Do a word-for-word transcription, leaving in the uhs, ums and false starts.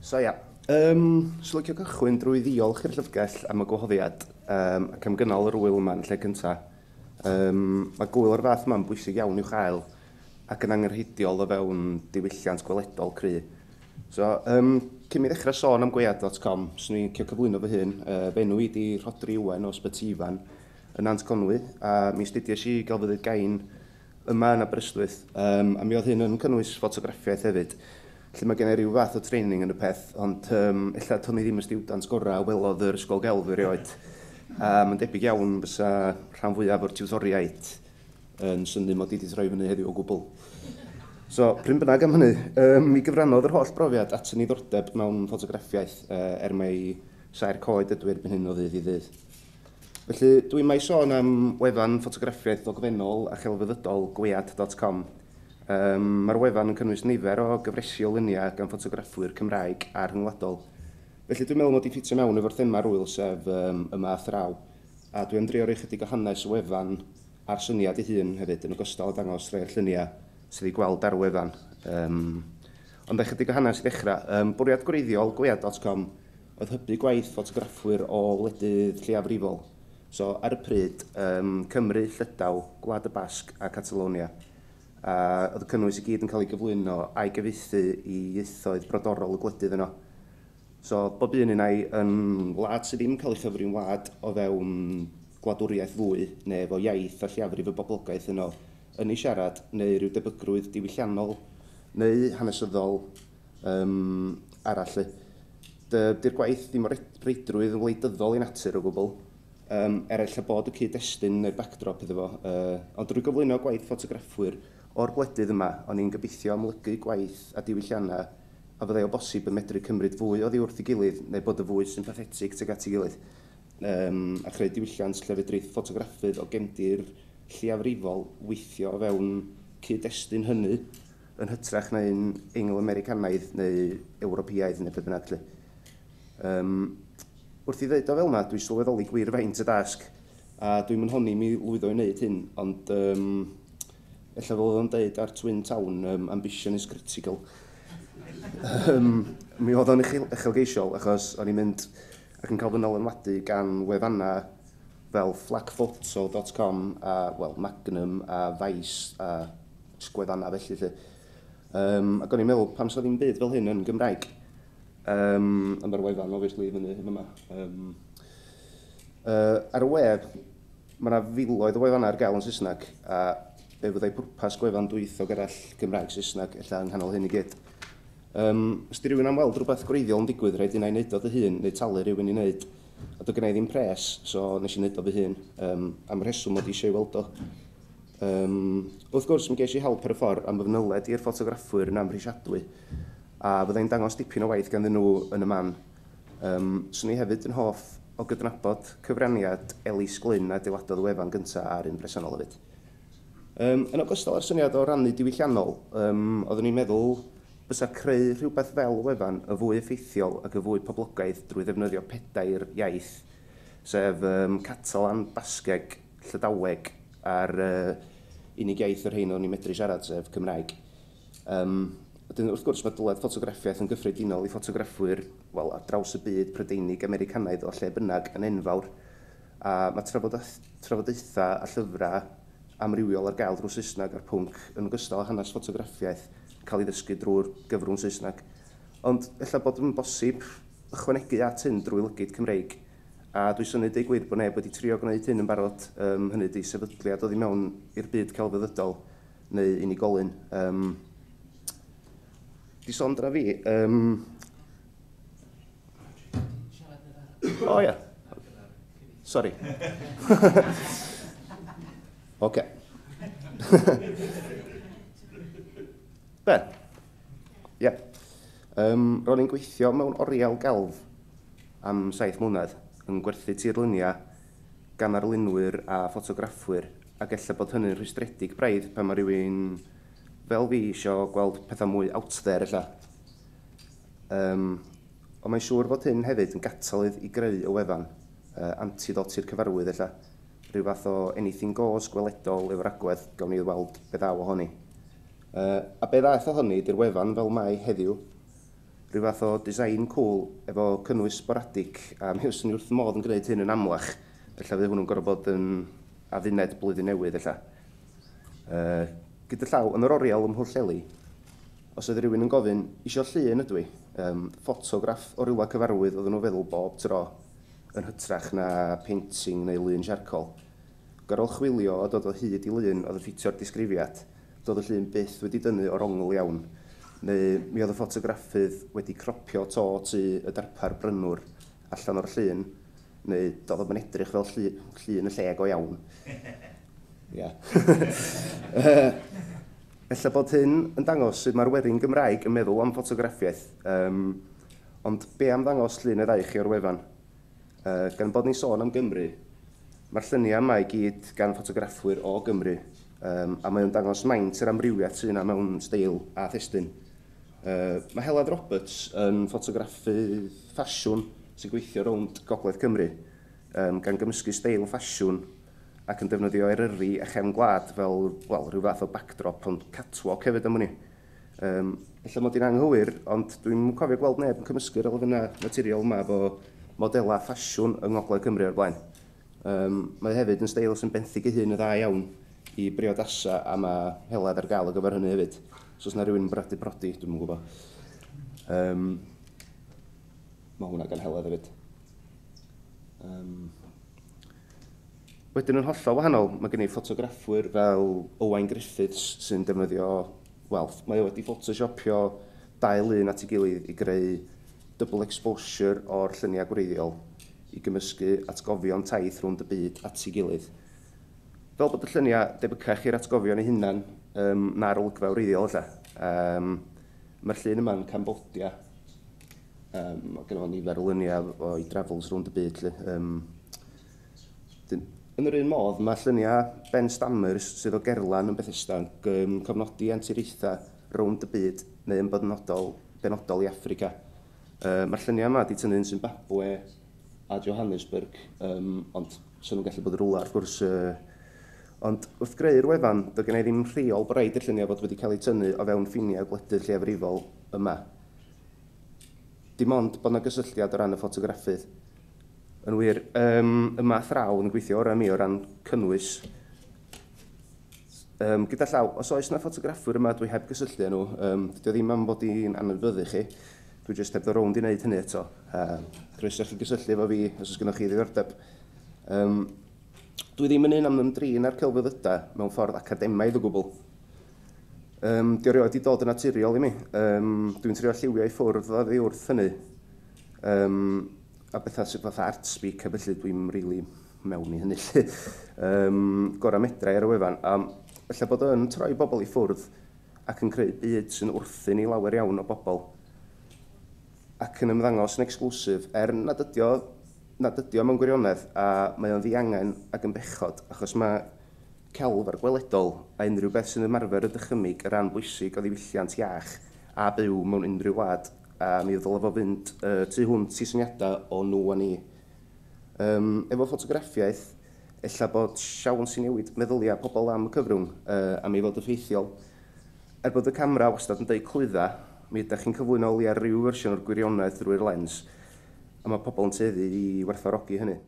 So yeah, um, so like, I've gone through the all kinds of guests. I'm going to have it. Um, I'm going to all the oil man like and so. Um, I go all the rath man, but she's young, new child. I can hang her hit the all about and the wish chance collect all cray. So um, cyn i ddechrau sôn am gwead dot com, swn i'n cael cyflwyno fy hun, uh, Benoît de Rotary Iwan o Sbatifan yn Nant Conwy, a mi astudiais i gelfyddyd gain yma yn Aberystwyth, um, a mi oedd hyn yn cynnwys ffotograffiaeth hefyd, lle mae gen i ryw fath o training yn y peth, ond um, illa twn i ddim y stiwdant gorau welodd yr ysgol gelf erioed. Mae'n um, debyg iawn fysa rhan fwyaf o'r tiwtoriaid yn synnu mod i wedi troi fyny heddiw o gwbl. So, pryn bynnag am hynny, um, mi gyfrannodd yr holl brofiad at yn ei ddordeb mewn ffotograffiaeth uh, er mai sa'r coed ydw erbyn hyn o ddydd i ddydd. Felly, dwi mai sôn am wefan ffotograffiaeth ddogfennol a chelfyddydol gwead dot com. Um, Mae'r wefan yn cynnwys nifer o gyfresi o luniau gan ffotograffwyr Cymraeg a'r rhyngwladol. Felly, dwi'n meddwl mod i ffitio mewn efo'r thema'r wyl sef um, yma a thraw. A dwi'n drio roi chydig o hanes y wefan a'r syniad ei hun hefyd yn ogystal â dangos rhai'r lluniau sydd wedi gweld ar wefan. Um, ond eich ydy hanes i ddechrau. Um, bwriad gwreiddiol gwead dot com oedd hybu gwaith ffotograffwyr o wledydd lleiafrifol. So, ar y pryd, um, Cymru, Llydaw, Gwlad y Basg a Catalonia. A oedd y cynnwys i gyd yn cael ei gyflwyno a'i gyfieithu i ieithoedd brodorol y gwledydd yno. So, bob un unai yn wlad sydd ddim yn cael ei chyfri'n wlad o fewn gwladwriaeth fwy neu efo iaith a lleiafrif y boblogaeth yno yn ei siarad, neu rhyw debygrwydd diwylliannol, neu hanesyddol um, arall. Dy'r gwaith ddim o reidrwydd yn wleidyddol i natur o gwbl, um, eraill a bod y cyd-destun neu'r backdrop iddo fo. Uh, ond drwy gyflwyno gwaith ffotograffwyr o'r gwledydd yma, o'n i'n gobeithio amlygu gwaith a diwylliannau, a fyddai o bosib yn medru cymryd fwy oddi wrth ei gilydd, neu bod y fwy sympathetig tuag at ei gilydd, um, a chreu diwylliant lle fedrith ffotograffydd o gefndir lleiafrifol weithio o fewn cyd-destun hynny yn hytrach neu'n Engl-Americanaidd neu Ewropeaidd neu beth bynnag. Um, wrth i ddeud o fel yna, dwi'n sylweddoli gwir faint y dasg a dwi'n mynhonni mi lwyddo i wneud hyn, ond um, ella fel oedd o'n deud ar Twin Town, um, ambition is critical. um, mi oedd o'n uchelgeisiol achos o'n i'n mynd ac yn cael fy nolynwadu gan wefannau fel flag photo dot com a well, Magnum a Vice a sgweddanna felly lle. Um, ac o'n i'n meddwl pam sydd ddim byd fel hyn yn Gymraeg. Um, Mae'r wefan obviously fyny yma. Um, uh, ar y web, mae yna filoedd o wefannau ar gael yn Saesneg a be fyddai pwrpas gwefan dwyieithog arall Gymraeg Saesneg ella yng nghanol hyn i gyd. Um, os di rywun am weld rhywbeth gwreiddiol yn digwydd, rhaid i wna i wneud o dy hun neu talu rhywun i wneud. A doedd gen i ddim pres, so nes i wneud o fy hun, um, am rheswm oedd eisiau ei weld o. Um, wrth gwrs, mi ges i help ar y ffordd am fynoled i'r ffotograffwyr yn amhrisiadwy, a fyddai'n dangos dipyn o waith ganddyn nhw yn y man. Um, Swn i hefyd yn hoff o gydnabod cyfraniad Elis Glyn a adeiladodd y wefan gyntaf ar un bresennol hefyd. Um, yn ogystal â'r syniad o rannu diwylliannol, um, oeddwn i'n meddwl bysa creu rhywbeth fel wefan y fwy effeithiol ac y fwy poblogaidd drwy ddefnyddio pedair iaith, sef um, Catalan, Basgeg, Llydaweg a'r uh, unig iaith yr hyn o'n i medru siarad, sef Cymraeg. Um, wrth gwrs mae dyled ffotograffiaeth yn gyffredinol i ffotograffwyr well, ar draws y byd Prydeinig Americanaidd o lle bynnag yn enfawr, a mae trafodaethau a llyfrau amrywiol ar gael drwy Saesneg a'r pwnc yn ogystal â hanes ffotograffiaeth cael ei ddysgu drwy'r gyfrwng Saesneg. Ond ella bod yn bosib ychwanegu at hyn drwy lygyd Cymreig. A dwi synnu deud gwir bod neb wedi trio gwneud hyn yn barod, um, hynny ydi sefydliad oedd i mewn i'r byd celfyddydol neu unigolyn. Um, di sondra fi. Um... O ia. Sori. Oce. Ie. Yeah. Um, Ro'n i'n gweithio mewn oriel gelf am saith mlynedd yn gwerthu tirluniau gan arlunwyr a ffotograffwyr, ac ella bod hynny'n rhwystredig braidd pan mae rhywun fel fi isio gweld pethau mwy out there ella. Um, ond mae'n siŵr bod hyn hefyd yn gatalydd i greu y wefan, uh, antidot i'r cyfarwydd ella, rhyw fath o anything goes gweledol efo'r agwedd gawn ni weld beth ddaw ohoni. Uh, a be ddaeth o hynny di'r wefan fel mae heddiw, rhyw fath o design cool efo cynnwys sporadic, a mi fyswn ni wrth modd yn gwneud hyn yn amlach. Felly fydd hwnnw'n gorfod bod yn adduned blwyddyn newydd, ella. Uh, gyda llaw, yn yr oriel ymhwllheli, os oedd rhywun yn gofyn, isio llun ydw i, um, ffotograff o rywle cyfarwydd oedden nhw'n feddwl bob tro yn hytrach na painting neu lun siarcol. Gorol chwilio a dod o hyd i lun oedd yn ffitio'r disgrifiad, dod o llun byth wedi dynnu o'r ongl iawn, neu mi oedd y ffotograffydd wedi cropio to tu y darpar brynwr allan o'r llun, neu dod o'n edrych fel llun, llun y lle go iawn. Ia. Ella bod hyn yn dangos sut mae'r werin Gymraeg yn meddwl am ffotograffiaeth, um, ond be am ddangos llun y ddau chi o'r wefan? Uh, gan bod ni'n sôn am Gymru, mae'r lluniau yma i gyd gan ffotograffwyr o Gymru, um, a mae'n dangos maint yr amrywiaeth sy'n yna mewn steil a thestun. Uh, mae Helad Roberts yn ffotograffu ffasiwn sy'n gweithio rownd Gogledd Cymru, um, gan gymysgu steil ffasiwn ac yn defnyddio Eryri a Chem Gwlad fel well, rhyw fath o backdrop, ond catwalk hefyd am hynny. Um, Ella mod i'n anghywir, ond dwi'n cofio gweld neb yn cymysgu'r elfennau naturiol yma efo modelau ffasiwn yng Ngogledd Cymru o'r blaen. Um, mae hefyd yn steil sy'n benthyg ei hun y dda iawn i briodasa, a mae Helad ar gael o gyfer hynny hefyd. So os yna rhywun yn bradu brodi, dwi'n mwyn gwybod. Um, mae hwnna gan Helad hefyd. Um, Wedyn yn hollol wahanol, mae gen i ffotograffwyr fel Owain Griffiths sy'n defnyddio, wel, mae wedi photoshopio dau lun at ei gilydd i greu double exposure o'r lluniau gwreiddiol i gymysgu atgofion taith rhwng y byd at ei gilydd. Fel bod y lluniau debycach i'r atgofion eu hunan um, na'r olygfa wreiddiol, um, mae'r llun yma'n Cambodia, um, gyda fo nifer o luniau o'i drafels rhwng y byd. Um, Yn yr un modd, mae lluniau Ben Stammers sydd o Gerlan yn Bethesda yn cofnodi anturiaethau rownd y byd neu yn benodol, benodol i Affrica. Uh, mae'r lluniau yma wedi tynnu'n Zimbabwe a Johannesburg, um, ond sy'n nhw'n gallu bod rwla wrth gwrs. Uh, ond wrth greu'r wefan, doedd gen i ddim rheol braidd y lluniau bod wedi cael eu tynnu o fewn ffiniau gwledydd lleiafrifol yma. Dim ond bod yna gysylltiad o ran y ffotograffydd. Yn wir, um, yma thraw yn gweithio o'r am i o ran cynnwys. Um, gyda llaw, os oes yna ffotograffwyr yma dwi heb gysylltu â nhw, um, dydy o ddim am bod i'n anhybyddu chi, dwi jyst heb ddod rownd i wneud hynny eto. Uh, Croeso chi gysylltu efo fi os oes gennych chi ddiddordeb. Um, dwi ddim yn un am ymdrin ar celfyddydau mewn ffordd academaidd o gwbl. Um, Dwi erioed i dod yn naturiol i mi. Um, Dwi'n trio lliwio i ffwrdd a ddi wrth hynny. Um, A bethau sydd fath art speak, a felly dwi'n rili mewn i hynny. um, Gorau medrau ar y wefan. Felly bod yn troi bobl i ffwrdd ac yn creu byd sy'n wrthyn i lawer iawn o bobl ac yn ymddangos yn exclusif, er nad ydio, nad ydio mewn gwirionedd, a mae o'n ddiangen ac yn bechod, achos mae celf ar gweledol a unrhyw beth sy'n ymarfer y dychymyg y ran bwysig o ddiwylliant iach a byw mewn unrhyw wlad. A mi ddylai fo fynd uh, tu hwnt i syniadau o nhw a ni. Um, efo ffotograffiaeth, ella bod siawns i newid meddyliau pobl am y cyfrwng, uh, a mi fod effeithiol. Er bod y camera wastad yn deud clwydda, mi ydych chi'n cyflwyno o leia ryw fersiwn o'r gwirionedd drwy'r lens, a mae pobl yn teddu i werthfawrogi hynny.